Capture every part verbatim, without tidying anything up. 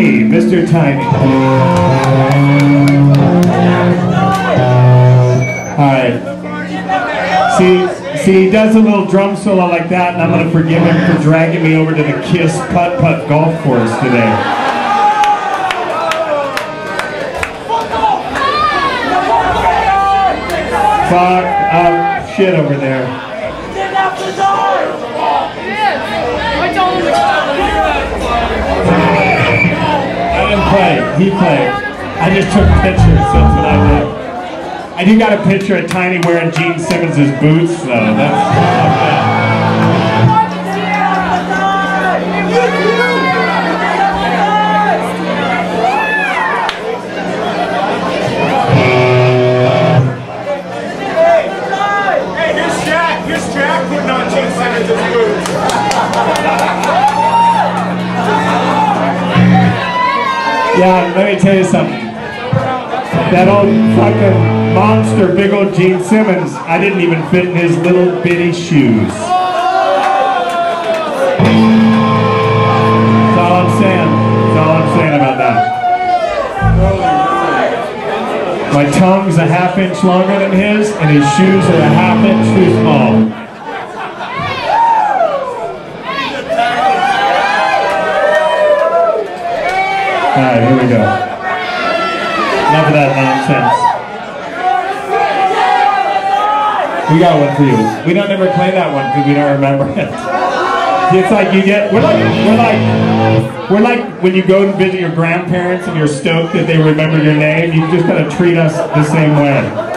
Tiny, Mister Tiny. Alright. See, see, he does a little drum solo like that, and I'm going to forgive him for dragging me over to the Kiss Putt-Putt Golf course today. Fuck up shit over there. I didn't play. He played. I just took pictures. That's what I did. I do got a picture of Tiny wearing Gene Simmons' boots, though. Yeah, let me tell you something. That old fucking monster, big old Gene Simmons, I didn't even fit in his little bitty shoes. That's all I'm saying. That's all I'm saying about that. My tongue's a half inch longer than his, and his shoes are a half inch too small. Alright, here we go. Enough of that nonsense. We got one for you. We don't ever play that one because we don't remember it. It's like you get, we're like, we're like, we're like when you go and visit your grandparents and you're stoked that they remember your name, you just gotta treat us the same way.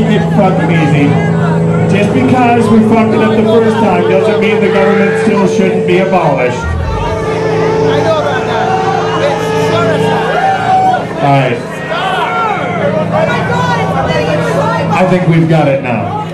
make it fucking easy. Just because we fucked it up the first time doesn't mean the government still shouldn't be abolished. I know about that. It's genocide. All right. I think we've got it now.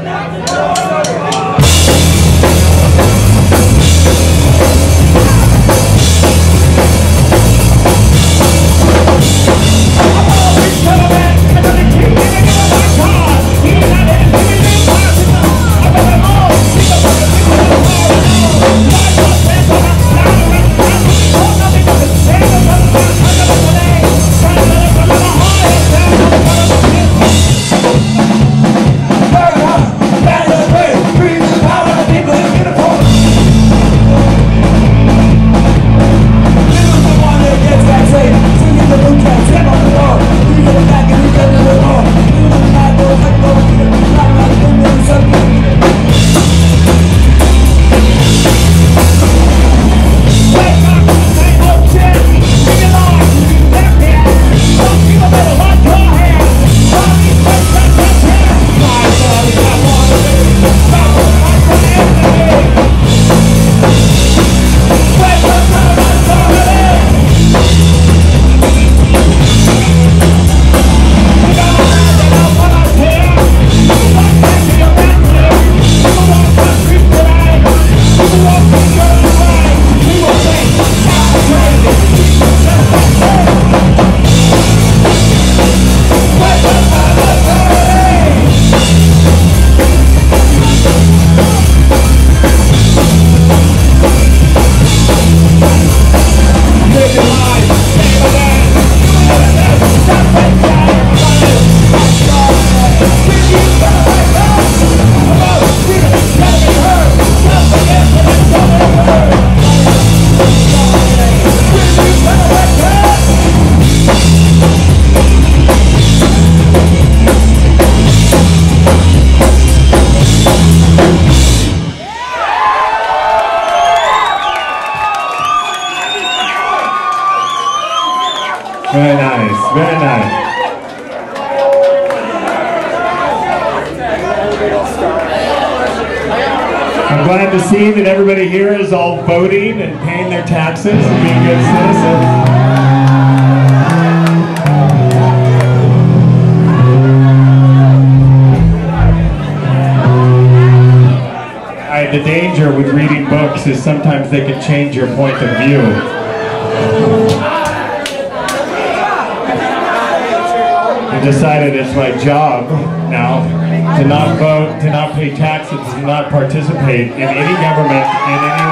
Very nice, very nice. I'm glad to see that everybody here is all voting and paying their taxes and being good citizens. All right, the danger with reading books is sometimes they can change your point of view. Decided it's my job now to not vote, to not pay taxes, to not participate in any government in any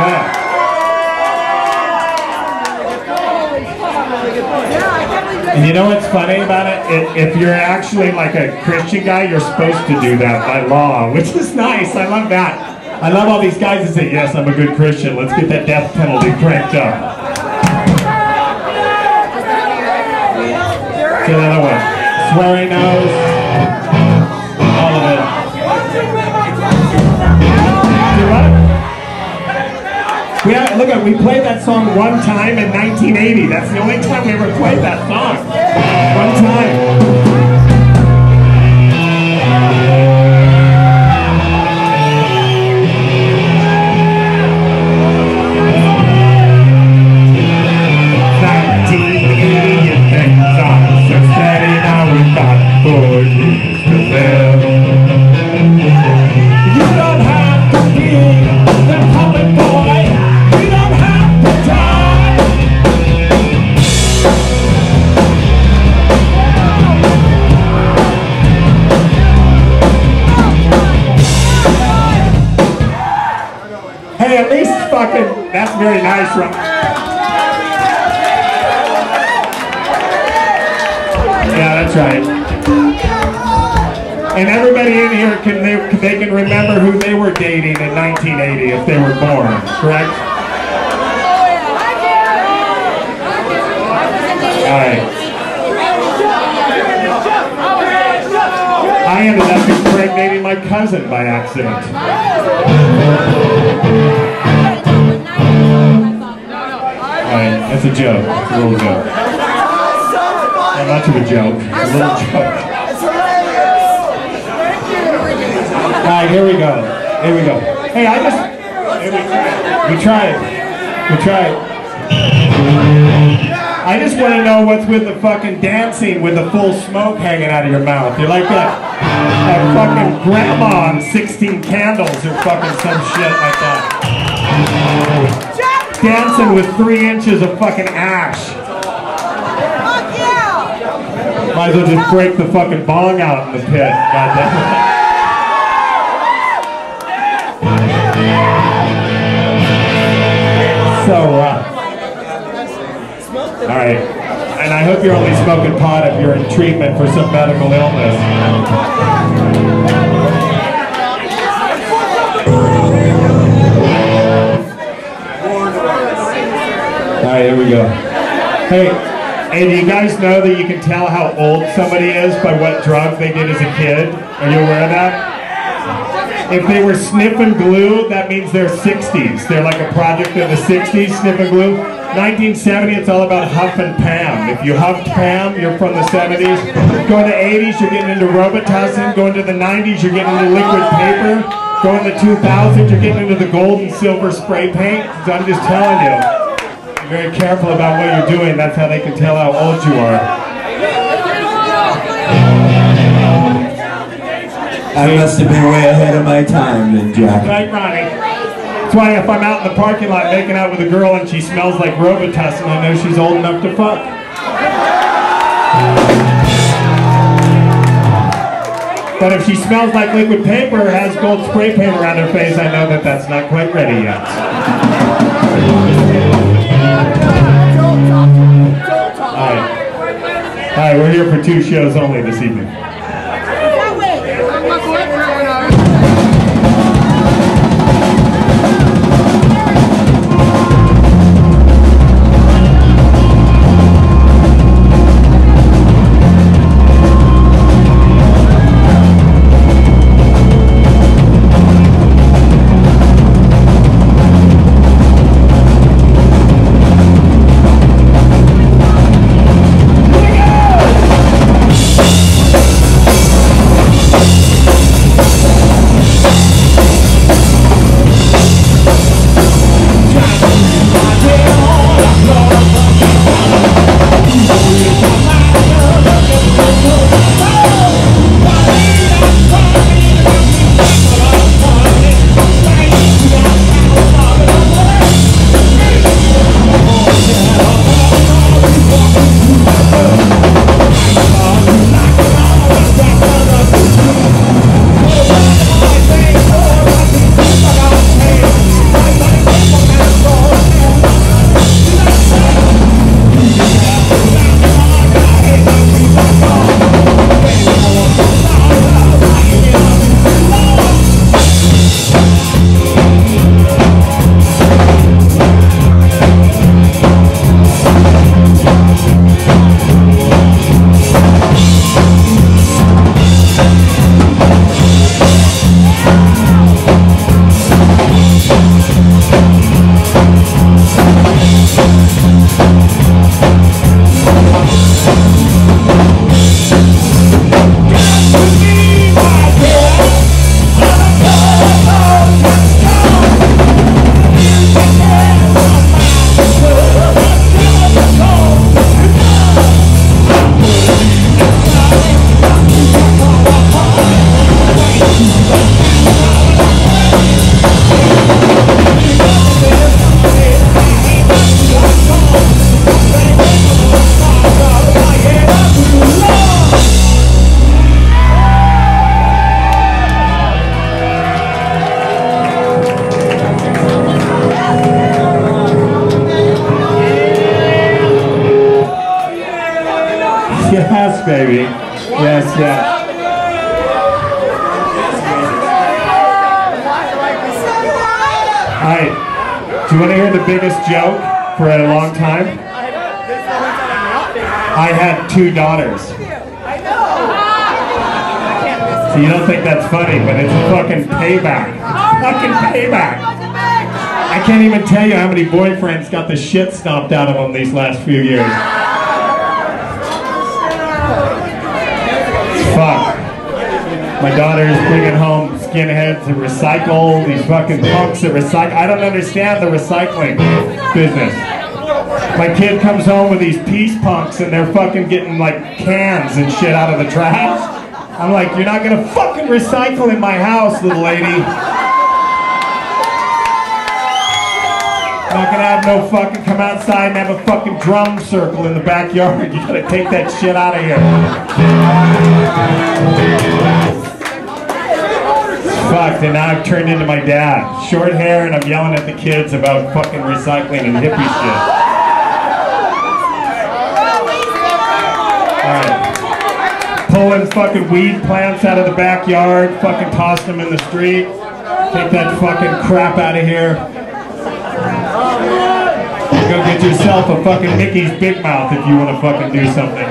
way. And you know what's funny about it? If you're actually like a Christian guy, you're supposed to do that by law, which is nice. I love that. I love all these guys that say, yes, I'm a good Christian. Let's get that death penalty cranked up. Let's get another one. Swearing nose, all of it. We had, look at, we played that song one time in nineteen eighty. That's the only time we ever played that song. One time. nineteen eighty, you think songs so steady. Four years to live. You don't have to be the public boy. You don't have to die. Hey, at least fucking, that's very nice, right? Yeah, that's right. And everybody in here, can they, they can remember who they were dating in nineteen eighty if they were born, correct? All right. I ended up impregnating my cousin by accident. All right, that's a joke. That's a little joke. Not much of a joke. A little joke. right, here we go. Here we go. Hey, I just... Here we, we try it. We try it. I just want to know what's with the fucking dancing with the full smoke hanging out of your mouth. You're like that, that fucking grandma on sixteen candles or fucking some shit like that. Jack, dancing with three inches of fucking ash. Fuck yeah! Might as well just break the fucking bong out in the pit. Goddamn it. So rough. All right, and I hope you're only smoking pot if you're in treatment for some medical illness. All right, here we go. Hey, hey, do you guys know that you can tell how old somebody is by what drug they did as a kid? Are you aware of that? If they were sniffing glue, that means they're sixties. They're like a project of the sixties, sniffing glue. nineteen seventy, it's all about Huff and Pam. If you huffed Pam, you're from the seventies. Going to eighties, you're getting into Robitussin. Going to the nineties, you're getting into liquid paper. Going to two thousands, you're getting into the gold and silver spray paint. So I'm just telling you, be very careful about what you're doing. That's how they can tell how old you are. I must have been way ahead of my time then, Jack. Right, Ronnie. That's why if I'm out in the parking lot making out with a girl and she smells like Robitussin, I know she's old enough to fuck. But if she smells like liquid paper or has gold spray paint around her face, I know that that's not quite ready yet. All right. All right, we're here for two shows only this evening. Baby. Yes, yeah. Alright, do you want to hear the biggest joke for a long time? I had two daughters. So you don't think that's funny, but it's a fucking payback. It's fucking payback. I can't even tell you how many boyfriends got the shit stomped out of them these last few years. Fuck. My daughter is bringing home skinheads that recycle, these fucking punks that recycle. I don't understand the recycling business. My kid comes home with these peace punks and they're fucking getting like cans and shit out of the trash. I'm like, you're not gonna fucking recycle in my house, little lady. I'm not gonna have no fucking come outside and have a fucking drum circle in the backyard. You gotta take that shit out of here. Fucked, and now I've turned into my dad. Short hair, and I'm yelling at the kids about fucking recycling and hippie shit. Alright. Pulling fucking weed plants out of the backyard, fucking tossing them in the street. Take that fucking crap out of here. Go get yourself a fucking Mickey's Big Mouth if you want to fucking do something.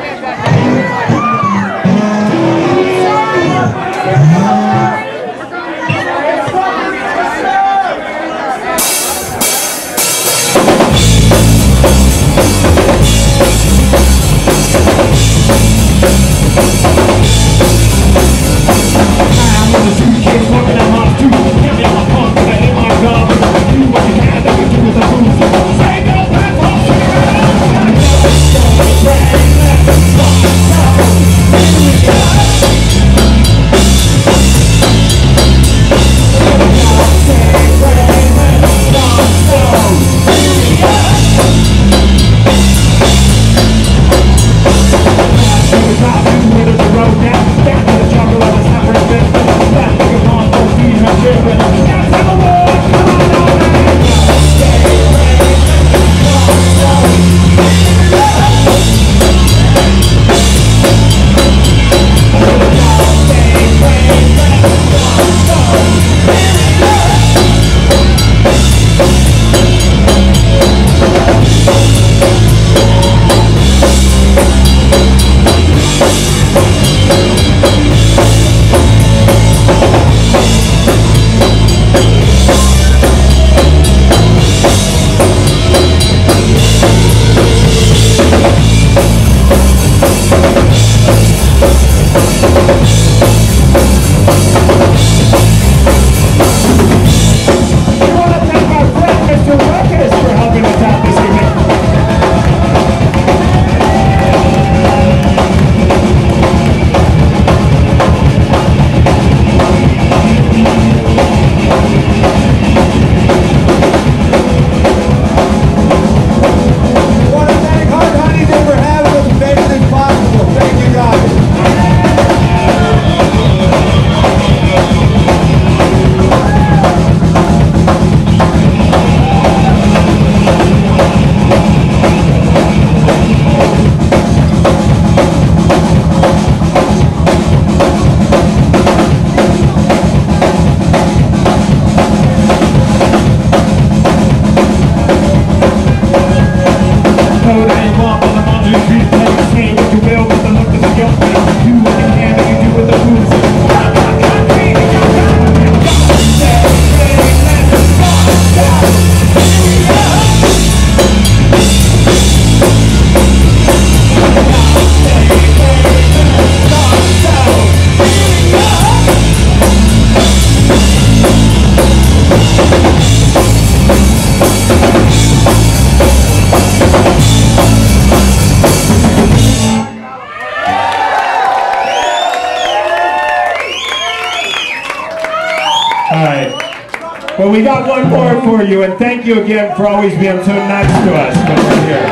Well, we got one more for you, and thank you again for always being so nice to us when we're here.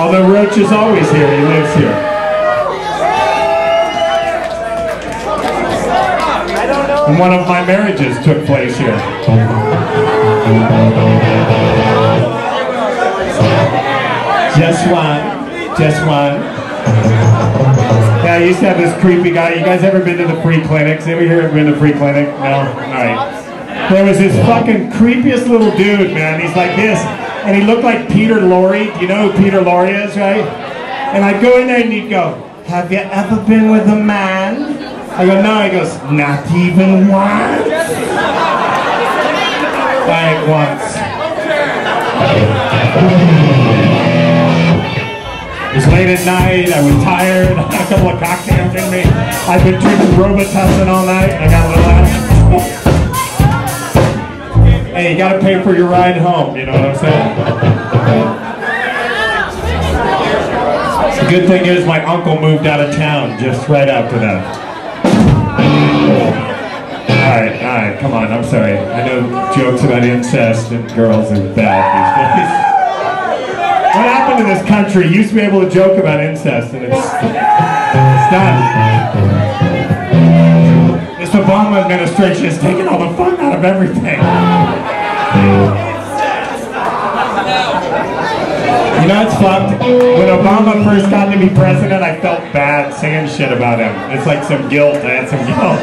Although Roach is always here, he lives here. And one of my marriages took place here. Just one, just one. Yeah, I used to have this creepy guy. You guys ever been to the free clinics? Anybody here ever been to the free clinic? No? Alright. There was this fucking creepiest little dude, man. He's like this. And he looked like Peter Lorre. Do you know who Peter Lorre is, right? And I'd go in there and he'd go, "Have you ever been with a man?" I go, "No." He goes, "Not even once?" Like once. It was late at night, I was tired, I had a couple of cocktails in me. I've been treating Robitussin all night, I got a little ass. Hey, you gotta pay for your ride home, you know what I'm saying? The good thing is my uncle moved out of town just right after that. Alright, alright, come on, I'm sorry. I know jokes about incest and girls are bad these days. What happened to this country? You used to be able to joke about incest, and it's, it's done. This Obama administration is taking all the fun out of everything. You know it's fucked? When Obama first got to be president, I felt bad saying shit about him. It's like some guilt, I had some guilt.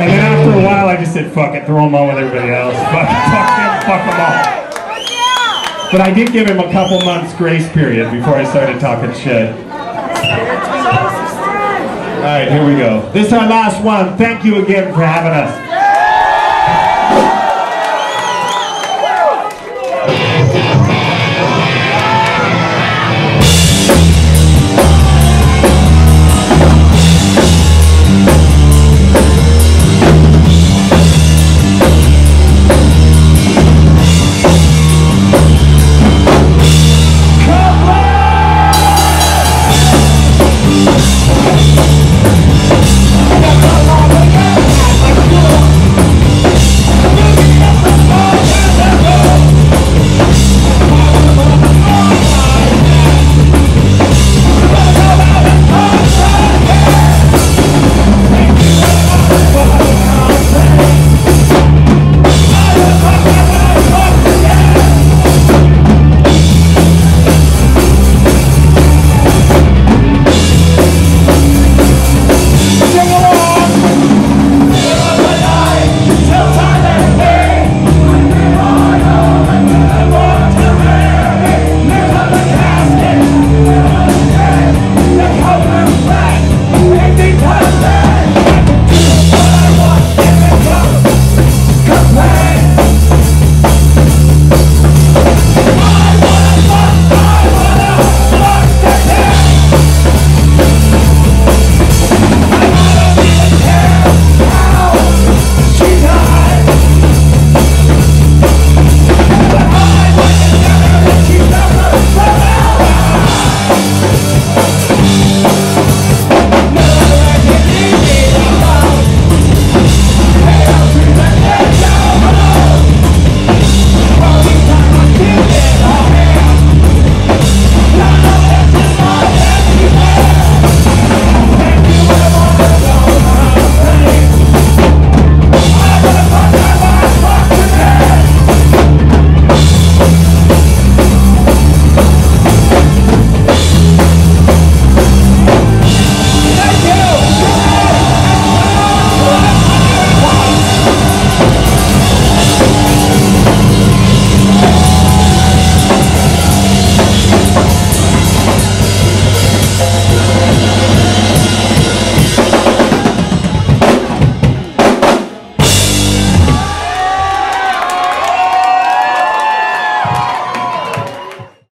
And then after a while, I just said, fuck it, throw him on with everybody else. Fuck, fuck him, fuck them all. But I did give him a couple months grace period before I started talking shit. Alright, here we go. This is our last one. Thank you again for having us.